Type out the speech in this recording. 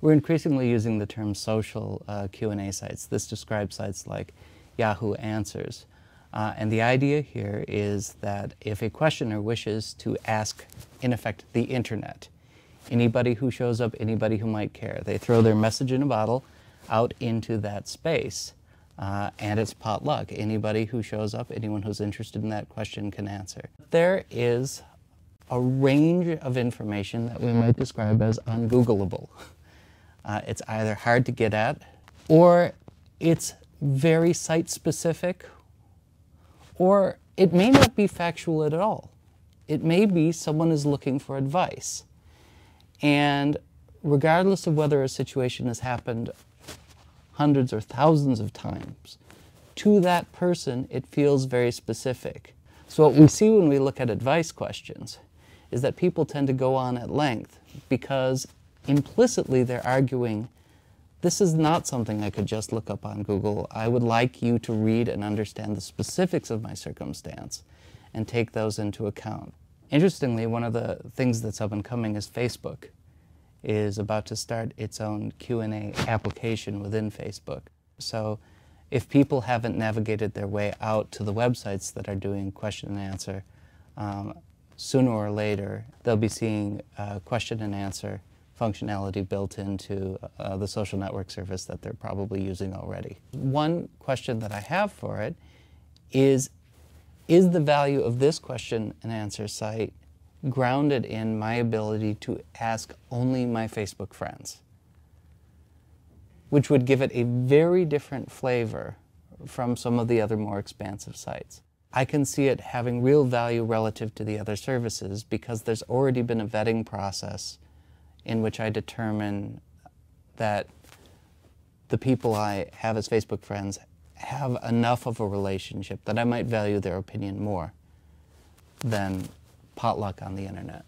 We're increasingly using the term social Q&A sites. This describes sites like Yahoo Answers. And the idea here is that if a questioner wishes to ask, in effect, the internet, anybody who shows up, anybody who might care, they throw their message in a bottle out into that space, and it's potluck. Anybody who shows up, anyone who's interested in that question can answer. There is a range of information that we might describe as ungoogleable. It's either hard to get at, or it's very site-specific, or it may not be factual at all. It may be someone is looking for advice. And regardless of whether a situation has happened hundreds or thousands of times, to that person it feels very specific. So what we see when we look at advice questions is that people tend to go on at length because implicitly, they're arguing, this is not something I could just look up on Google. I would like you to read and understand the specifics of my circumstance and take those into account. Interestingly, one of the things that's up and coming is Facebook is about to start its own Q&A application within Facebook. So if people haven't navigated their way out to the websites that are doing question and answer, sooner or later, they'll be seeing question and answer functionality built into the social network service that they're probably using already. One question that I have for it is the value of this question and answer site grounded in my ability to ask only my Facebook friends? Which would give it a very different flavor from some of the other more expansive sites. I can see it having real value relative to the other services because there's already been a vetting process in which I determine that the people I have as Facebook friends have enough of a relationship that I might value their opinion more than potluck on the internet.